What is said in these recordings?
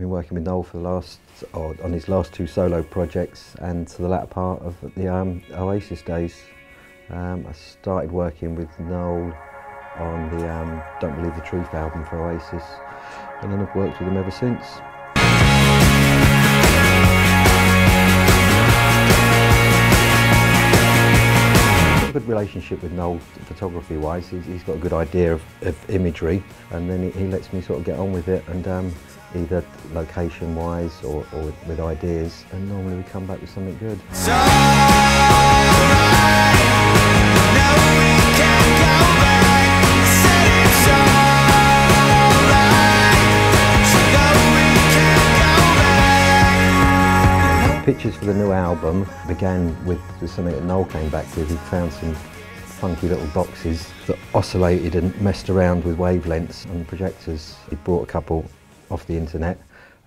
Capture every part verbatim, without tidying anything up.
I've been working with Noel for the last, or on his last two solo projects and to the latter part of the um, Oasis days. Um, I started working with Noel on the um, Don't Believe the Truth album for Oasis, and then I've worked with him ever since. Good relationship with Noel photography wise. He's, he's got a good idea of, of imagery, and then he, he lets me sort of get on with it, and um, either location wise or, or with ideas, and normally we come back with something good. It's all right. Now we can go back. Said it's all right. So now we can go back. Pictures for the new album began with something that Noel came back with. He found some funky little boxes that oscillated and messed around with wavelengths and projectors. He brought a couple off the internet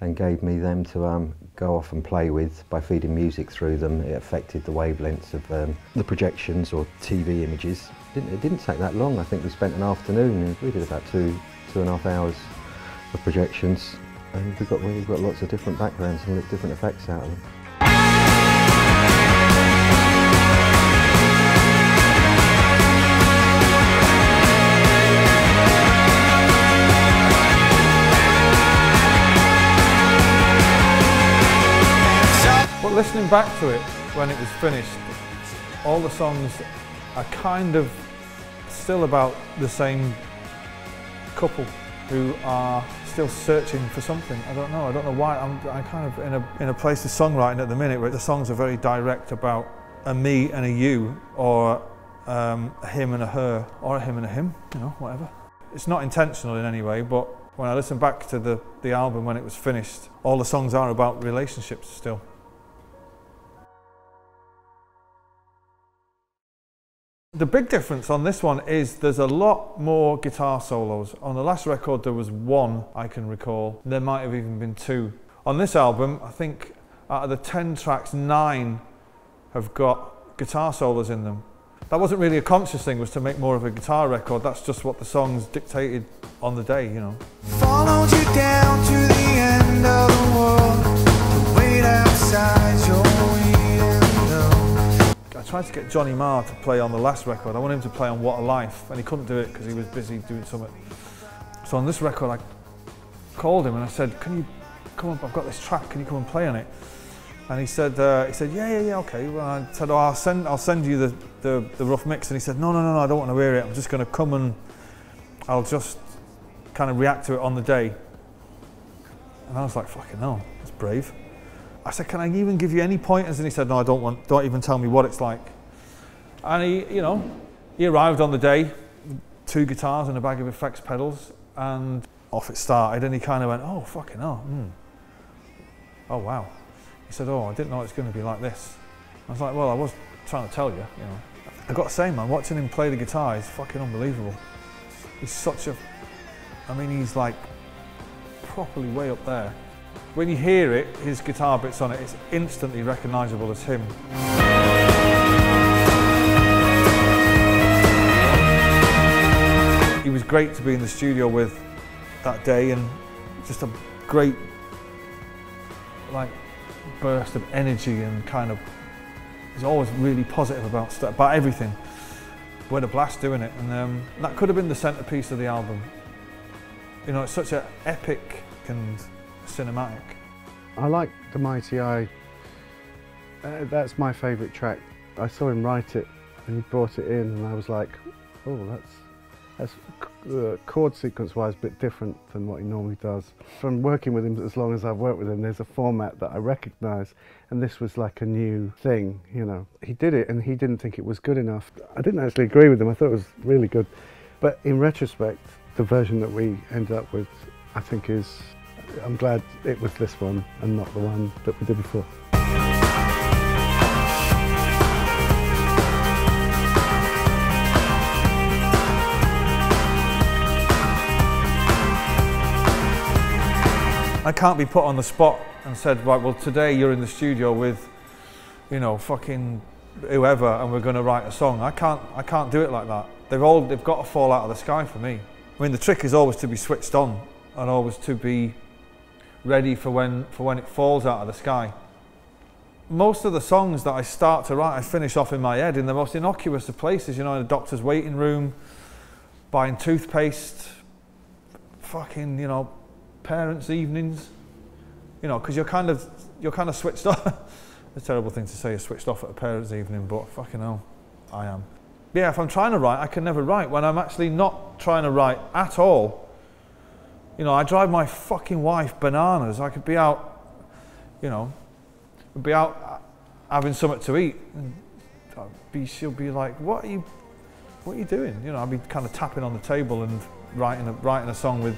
and gave me them to um, go off and play with. By feeding music through them, it affected the wavelengths of um, the projections or T V images. It didn't, it didn't take that long. I think we spent an afternoon, and we did about two, two and a half hours of projections, and we got, we've got lots of different backgrounds and different effects out of them. Listening back to it when it was finished, all the songs are kind of still about the same couple who are still searching for something. I don't know, I don't know why. I'm, I'm kind of in a, in a place of songwriting at the minute where the songs are very direct about a me and a you, or um, a him and a her, or a him and a him, you know, whatever. It's not intentional in any way, but when I listen back to the, the album when it was finished, all the songs are about relationships still. The big difference on this one is there's a lot more guitar solos. On the last record there was one I can recall, there might have even been two. On this album, I think out of the ten tracks, nine have got guitar solos in them. That wasn't really a conscious thing, was to make more of a guitar record. That's just what the songs dictated on the day, you know. Followed you down to the end of the world, to wait outside your I tried to get Johnny Marr to play on the last record. I wanted him to play on What A Life, and he couldn't do it because he was busy doing something. So on this record I called him and I said, can you come up, I've got this track, can you come and play on it? And he said, uh, he said yeah, yeah, yeah, okay. Well, I said, oh, I'll send, I'll send you the, the, the rough mix. And he said, no, no, no, no, I don't want to hear it. I'm just going to come and I'll just kind of react to it on the day. And I was like, fucking hell, that's brave. I said, can I even give you any pointers? And he said, no, I don't want, don't even tell me what it's like. And he, you know, he arrived on the day, two guitars and a bag of effects pedals, and off it started, and he kind of went, oh, fucking hell, mm. Oh, wow. He said, oh, I didn't know it's going to be like this. I was like, well, I was trying to tell you, you know. I've got to say, man, watching him play the guitar is fucking unbelievable. He's such a, I mean, he's like properly way up there. When you hear it, his guitar bits on it, it's instantly recognisable as him. He was great to be in the studio with that day, and just a great like burst of energy, and kind of, he's always really positive about stuff, about everything. We had a blast doing it, and um, that could have been the centrepiece of the album. You know, it's such an epic and cinematic. I like the Mighty Eye. Uh, that's my favourite track. I saw him write it and he brought it in, and I was like, oh, that's that's uh, chord sequence-wise a bit different than what he normally does. From working with him as long as I've worked with him, there's a format that I recognise, and this was like a new thing, you know. He did it and he didn't think it was good enough. I didn't actually agree with him. I thought it was really good, but in retrospect, the version that we ended up with, I think is. I'm glad it was this one and not the one that we did before. I can't be put on the spot and said, right, well, today you're in the studio with, you know, fucking whoever, and we're going to write a song. I can't, I can't do it like that. They've all, they've got to fall out of the sky for me. I mean, the trick is always to be switched on, and always to be ready for when, for when it falls out of the sky. Most of the songs that I start to write, I finish off in my head in the most innocuous of places, you know, in a doctor's waiting room, buying toothpaste, fucking, you know, parents' evenings, you know, because you're kind of, you're kind of switched off. It's a terrible thing to say, you're switched off at a parents' evening, but fucking hell, I am. Yeah, if I'm trying to write, I can never write when I'm actually not trying to write at all. You know, I drive my fucking wife bananas. I could be out, you know, be out having something to eat, and I'd be, she'll be like, what are you, what are you doing? You know, I'd be kind of tapping on the table and writing a, writing a song with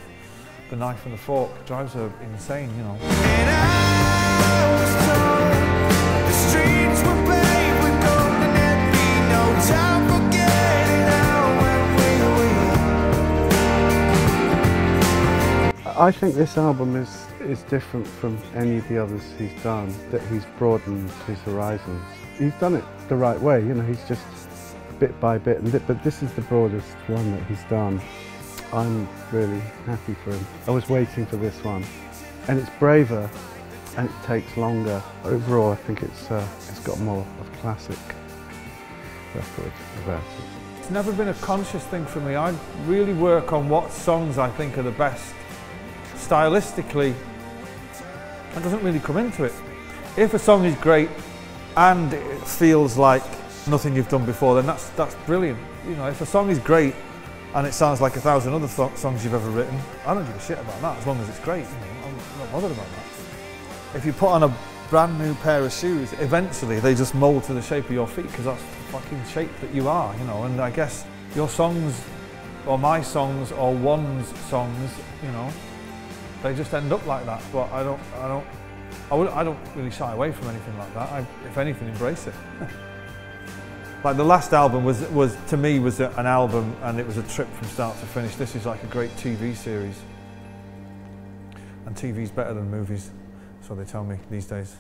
the knife and the fork. It drives her insane, you know. And I was told the streets were paved with gold and there'd be no time for getting out when we were young. I think this album is is different from any of the others he's done, that he's broadened his horizons. He's done it the right way, you know, he's just bit by bit, and bit, but this is the broadest one that he's done. I'm really happy for him. I was waiting for this one, and it's braver, and it takes longer. Overall, I think it's, uh, it's got more of a classic record about it. It's never been a conscious thing for me. I really work on what songs I think are the best stylistically. That doesn't really come into it. If a song is great and it feels like nothing you've done before, then that's, that's brilliant. You know, if a song is great and it sounds like a thousand other songs you've ever written, I don't give a shit about that as long as it's great. You know, I'm not bothered about that. If you put on a brand new pair of shoes, eventually they just mould to the shape of your feet, because that's the fucking shape that you are, you know, and I guess your songs, or my songs, or one's songs, you know, they just end up like that, but I don't, I don't, I, would, I don't really shy away from anything like that. I, if anything, embrace it. Like the last album was, was to me, was a, an album, and it was a trip from start to finish. This is like a great T V series, and T V's better than movies, so they tell me these days.